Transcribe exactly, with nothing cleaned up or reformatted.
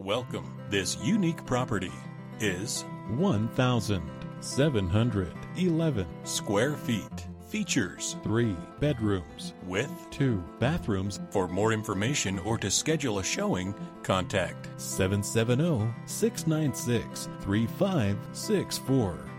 Welcome. This unique property is one thousand seven hundred eleven square feet. Features three bedrooms with two bathrooms. For more information or to schedule a showing, contact seven seven zero, six nine six, three five six four.